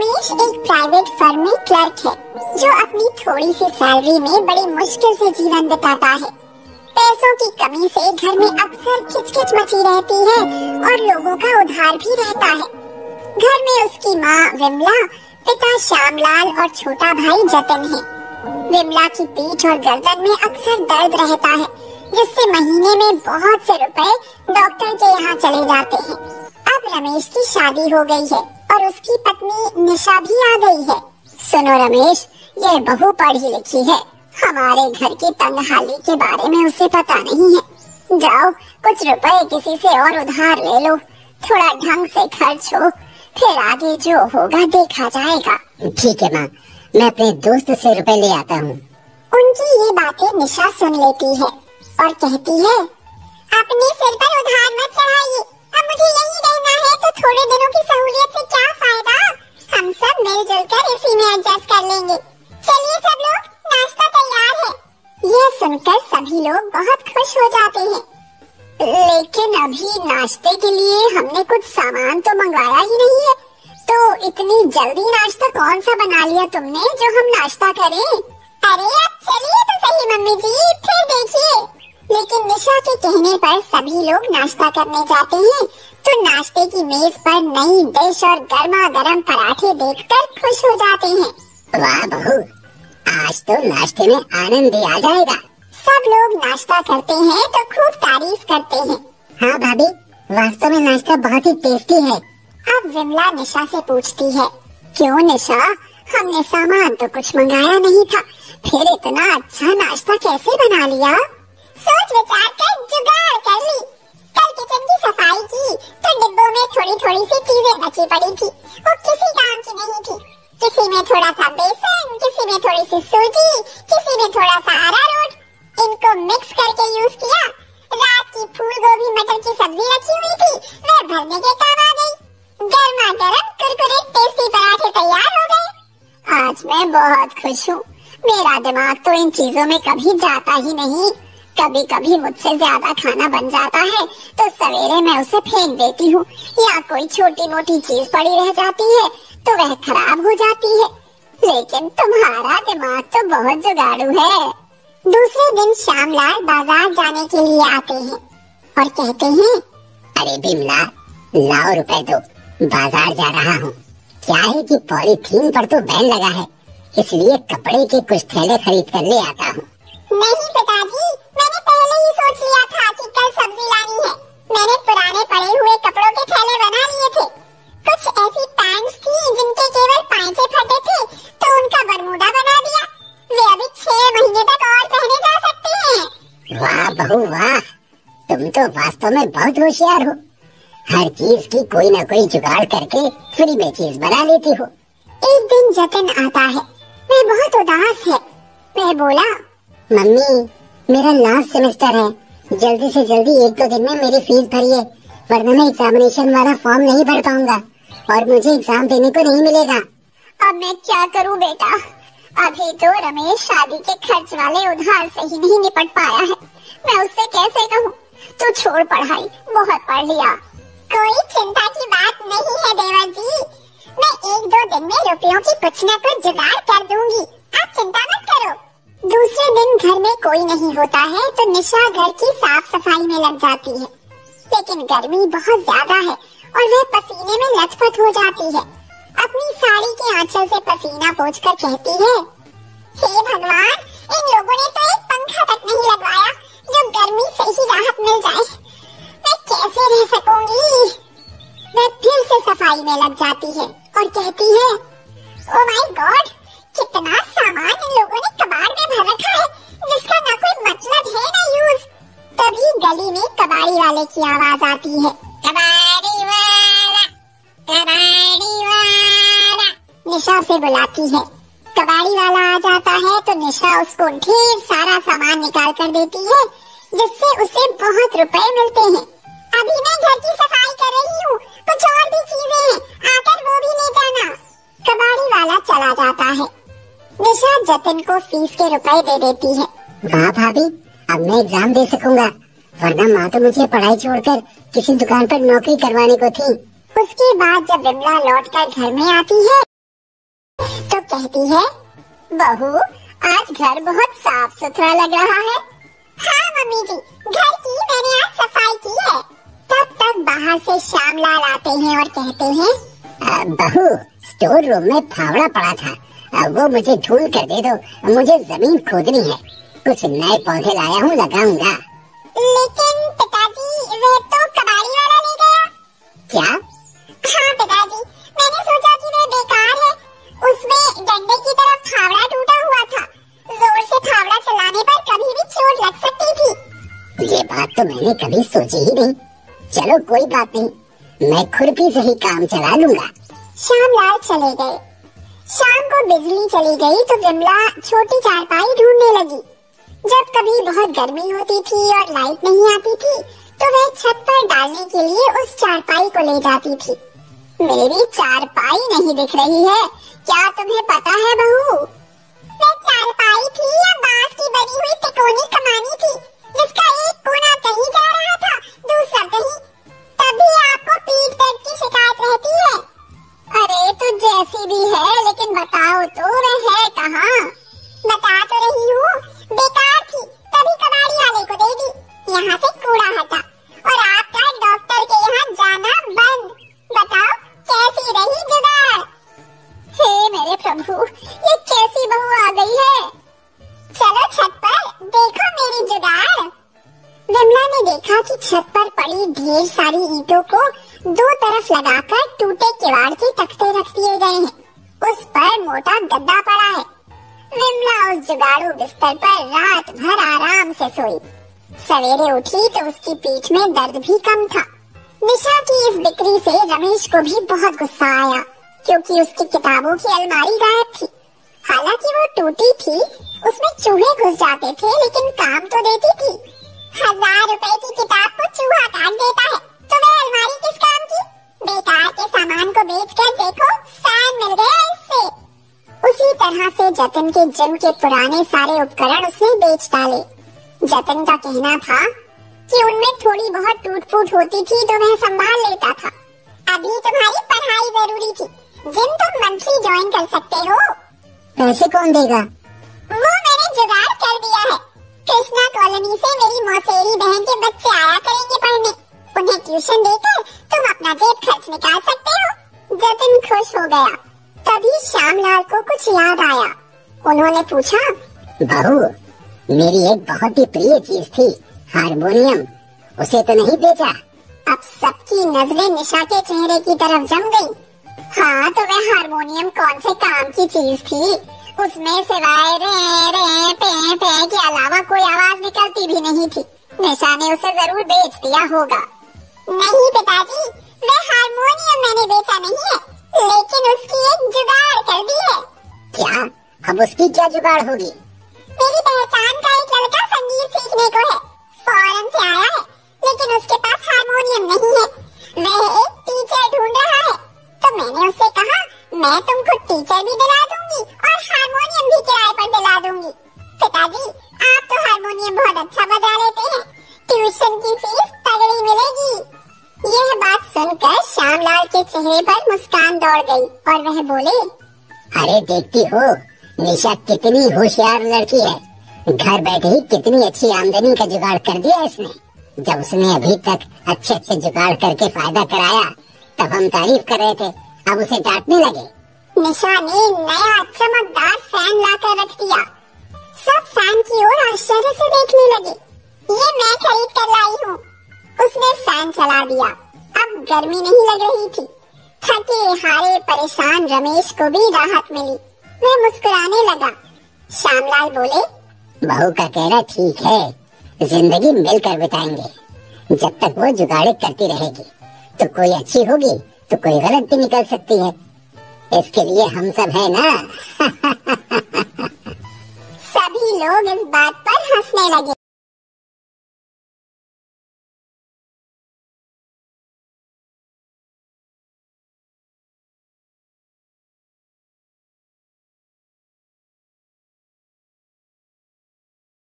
रमेश एक private firm में clerk है जो अपनी थोड़ी सी सैलरी में बड़ी मुश्किल से जीवन बिताता है। पैसों की कमी से घर में अक्सर खिचखिच मची रहती है और लोगों का उधार भी रहता है। घर में उसकी माँ विमला, पिता शामलाल और छोटा भाई जतन है। विमला की पीठ और गर्दन में अक्सर दर्द रहता है, जिससे महीने में बहुत से रुपए डॉक्टर के यहाँ चले जाते हैं। अब रमेश की शादी हो गई है और उसकी पत्नी निशा भी आ गई है। सुनो रमेश, यह बहू पढ़ी लिखी है, हमारे घर की तंगहाली के बारे में उसे पता नहीं है। जाओ कुछ रुपए किसी से और उधार ले लो, थोड़ा ढंग से खर्च हो, फिर आगे जो होगा देखा जाएगा। ठीक है माँ, मैं अपने दोस्त से रुपए ले आता हूँ। उनकी ये बातें निशा सुन लेती है और कहती है, अपने सिर पर उधार मत चढ़ाइए, अब मुझे यही रहना है तो थोड़े दिनों की सहूलियत से क्या फायदा, हम सब मिलजुल कर इसी में एडजस्ट कर लेंगे। चलिए सब लोग, नाश्ता तैयार है। यह सुनकर सभी लोग बहुत खुश हो जाते हैं। लेकिन अभी नाश्ते के लिए हमने कुछ सामान तो मंगवाया ही नहीं है, तो इतनी जल्दी नाश्ता कौन सा बना लिया तुमने जो हम नाश्ता करें? अरे आप चलिए तो सही मम्मी जी, फिर देखिए। लेकिन निशा के कहने पर सभी लोग नाश्ता करने जाते हैं तो नाश्ते की मेज पर नई डिश और गर्मा गर्म पराठे देखकर खुश हो जाते हैं। वाह बहू, आज तो नाश्ते में आनंद ही आ जाएगा। सब लोग नाश्ता करते हैं तो खूब तारीफ करते हैं। हाँ भाभी, वास्तव में नाश्ता बहुत ही टेस्टी है। अब विमला निशा से पूछती है, क्यों निशा, हमने सामान तो कुछ मंगाया नहीं था, फिर इतना अच्छा नाश्ता कैसे बना लिया? सोच विचार कर जुगाड़ कर ली। कल किचन की सफाई की तो डिब्बों में थोड़ी थोड़ी सी चीजें बची पड़ी थी, वो किसी काम की नहीं थी। किसी में थोड़ा सा बेसन, किसी में थोड़ी सी सूजी, किसी में थोड़ा सा अरारोट, इनको मिक्स करके यूज किया। रात की फूल गोभी मटर की सब्जी रखी हुई थी, वह भरने के काम आ गयी। गर्मा गर्म कुरकुरे टेस्टी पराठे तैयार हो गए। आज मैं बहुत खुश हूँ, मेरा दिमाग तो इन चीजों में कभी जाता ही नहीं। कभी कभी मुझसे ज्यादा खाना बन जाता है तो सवेरे मैं उसे फेंक देती हूँ, या कोई छोटी मोटी चीज पड़ी रह जाती है तो वह खराब हो जाती है। लेकिन तुम्हारा दिमाग तो बहुत जुगाड़ू है। दूसरे दिन शामलाल बाजार जाने के लिए आते हैं और कहते हैं, अरे विमला, लाओ रुपए दो, बाजार जा रहा हूँ। क्या है कि पॉलीथीन पर तो बैन लगा है, इसलिए कपड़े के कुछ थैले खरीद कर ले आता हूँ। नहीं पिताजी, मैंने पहले ही सोच लिया था कि कल सब्जी लानी है। मैंने पुराने पड़े हुए कपड़ों के थैले बना लिए थे। कुछ ऐसी पैंट्स थी जिनके केवल पांचे फटे थे, तो उनका बरमूडा बना दिया। वे अभी 6 महीने तक और पहने जा सकते हैं। वाह बहू वाह, तुम तो वास्तव में बहुत होशियार हो। हर चीज की कोई ना कोई जुगाड़ करके फ्री में चीज बना लेती हो। एक दिन जतन आता है, वह बहुत उदास है। वह बोला, मम्मी, मेरा लास्ट सेमेस्टर है, जल्दी से जल्दी 1-2 दिन में मेरी फीस भरिए, वरना मैं एग्जामिनेशन वाला फॉर्म नहीं भर पाऊंगा और मुझे एग्जाम देने को नहीं मिलेगा। अब मैं क्या करूँ बेटा, अभी तो रमेश शादी के खर्च वाले उधार से ही नहीं निपट पाया है, मैं उससे कैसे कहूँ। तू छोड़ पढ़ाई, बहुत पढ़ लिया। कोई चिंता की बात नहीं है देवर जी, मैं 1-2 दिन में रुपयों की कुछ न कुछ जुगाड़ कर दूंगी, आप चिंता मत करो। दूसरे दिन घर में कोई नहीं होता है तो निशा घर की साफ सफाई में लग जाती है। लेकिन गर्मी बहुत ज्यादा है और वह पसीने में लथपथ हो जाती है। अपनी साड़ी के आंचल से पसीना पोंछकर कहती है, हे भगवान, इन लोगों ने तो एक पंखा तक नहीं लगवाया जो गर्मी से ही राहत मिल जाए, मैं कैसे रह सकूंगी। मैं फिर से सफाई में लग जाती है और कहती है, ओ माय गॉड, कितना सामान इन लोगों ने कबाड़ में भर रखा है जिसका ना कोई मतलब है ना यूज। तभी गली में कबाड़ी वाले की आवाज आती है, कबाड़ी वाला, कबाड़ी वाला। निशा से बुलाती है, कबाड़ी वाला आ जाता है तो निशा उसको ढेर सारा सामान निकाल कर देती है, जिससे उसे बहुत रुपए मिलते हैं। अभी मैं घर की सफाई कर रही हूँ, कुछ और भी चीजें हैं, आकर वो भी ले जाना। कबाड़ी वाला चला जाता है। निशा जतन को फीस के रुपए दे देती है। वाह भाभी, अब मैं एग्जाम दे सकूंगा, वरना माँ तो मुझे पढ़ाई छोड़कर किसी दुकान पर नौकरी करवाने को थी। उसके बाद जब विमला लौटकर घर में आती है कहती है, बहू आज घर बहुत साफ सुथरा लग रहा है। हाँ मम्मी जी, घर की मैंने आज सफाई की है। तब तक बाहर से शामलाल आते हैं और कहते हैं, बहू स्टोर रूम में फावड़ा पड़ा था, वो मुझे धूल कर दे दो, मुझे जमीन खोदनी है, कुछ नए पौधे लाया हूँ लगाऊंगा। लेकिन पिताजी वो तो कबाड़ी वाला ले गया। क्या? हाँ पिताजी, मैंने सोचा कि वो बेकार है, उसमें डंडे की तरफ फावड़ा टूटा हुआ था, जोर से फावड़ा चलाने पर कभी भी चोट लग सकती थी। ये बात तो मैंने कभी सोची ही नहीं। चलो कोई बात नहीं, मैं खुरपी से ही काम चला लूंगा। शामलाल चले गए। शाम को बिजली चली गई तो विमला छोटी चारपाई ढूंढने लगी। जब कभी बहुत गर्मी होती थी और लाइट नहीं आती थी तो वह छत पर डालने के लिए उस चारपाई को ले जाती थी। मेरी चारपाई नहीं दिख रही है, क्या तुम्हें पता है बहू? मैं चारपाई थी या बांस की बनी हुई तिकोनी कमानी थी, जिसका एक कोना कहीं जा रहा था, दूसरा कहीं। तभी आपको पीठ दर्द की शिकायत रहती है। अरे तो जैसी भी है, लेकिन बताओ तो वह है कहाँ? बता तो रही हूँ, बेकार थी, तभी कबाड़ी वाले को दे दी, यहाँ से कूड़ा हटा और आपका डॉक्टर के यहाँ जाना बंद। बताओ कैसी रही जुगाड़? हे मेरे प्रभु, ये कैसी बहू आ गई है। चलो छत पर देखो मेरी जुगाड़। विमला ने देखा कि छत पर पड़ी ढेर सारी ईंटों को दो तरफ लगाकर टूटे किवाड़ के तख्ते रख दिए गए हैं। उस पर मोटा गद्दा पड़ा है। विमला उस जुगाड़ू बिस्तर पर रात भर आराम से सोई। सवेरे उठी तो उसकी पीठ में दर्द भी कम था। निशा की इस बिक्री से रमेश को भी बहुत गुस्सा आया, क्योंकि उसकी किताबों की अलमारी गायब थी। हालांकि वो टूटी थी, उसमें चूहे घुस जाते थे, लेकिन काम तो देती थी। 1000 रुपए की किताब को चूहा काट देता है, तो वह अलमारी किस काम की? बेकार के सामान को बेचकर देखो, फैन मिल गया इससे। उसी तरह से जतन के जिम के पुराने सारे उपकरण उसने बेच डाले। जतन का कहना था कि उनमें थोड़ी बहुत टूट फूट होती थी तो वह संभाल लेता था। अभी तुम्हारी पढ़ाई जरूरी थी, जिम तुम मंथली ज्वाइन कर सकते हो। पैसे कौन देगा? वो मैंने जुगाड़ कर दिया है। कृष्णा कॉलोनी से मेरी मौसेरी बहन के बच्चे आया करेंगे पढ़ने, उन्हें ट्यूशन देकर तुम अपना जेब खर्च निकाल सकते हो। जतन खुश हो गया। तभी शामलाल को कुछ याद आया। उन्होंने पूछा, बहू मेरी एक बहुत ही प्रिय चीज थी, हारमोनियम, उसे तो नहीं बेचा? अब सबकी नजरें निशा के चेहरे की तरफ जम गईं। हाँ तो वह हारमोनियम कौन से काम की चीज थी? उसमें सिवाय रे रे पे पे के अलावा कोई आवाज निकलती भी नहीं थी। निशा ने उसे जरूर बेच दिया होगा। नहीं पिताजी, वह हारमोनियम मैंने बेचा नहीं है, लेकिन उसकी एक जुगाड़ कर दी है। क्या? अब उसकी क्या जुगाड़ होगी? मेरी पहचान का एक लड़का संगीत सीखने को है, फॉरेन से आया है, लेकिन उसके पास हारमोनियम नहीं है। वह एक टीचर ढूंढ रहा है, तो मैंने उससे कहा मैं तुमको टीचर भी दिला दूंगी और हारमोनियम भी किराए पर दिला दूंगी। पिताजी आप तो हारमोनियम बहुत अच्छा बजा लेते हैं, ट्यूशन की फीस तगड़ी मिलेगी। यह बात सुनकर श्यामलाल के चेहरे पर मुस्कान दौड़ गई और वह बोले, अरे देखती हो निशा कितनी होशियार लड़की है, घर बैठे ही कितनी अच्छी आमदनी का जुगाड़ कर दिया इसने। जब उसने अभी तक अच्छे अच्छे जुगाड़ करके फायदा कराया तब हम तारीफ कर रहे थे, अब उसे डांटने लगे। निशा ने नया चमकदार फैन लाकर रख दिया। सब फैन की ओर आश्चर्य से देखने लगे। ये मैं खरीद कर लाई हूँ। उसने फैन चला दिया, अब गर्मी नहीं लग रही थी। थके हारे परेशान रमेश को भी राहत मिली, वह मुस्कुराने लगा। श्यामलाल बोले, बहू का कहना ठीक है, जिंदगी मिलकर बिताएंगे। जब तक वो जुगाड़े करती रहेगी तो कोई अच्छी होगी तो कोई गलत भी निकल सकती है, इसके लिए हम सब है ना। सभी लोग इस बात पर हंसने लगे।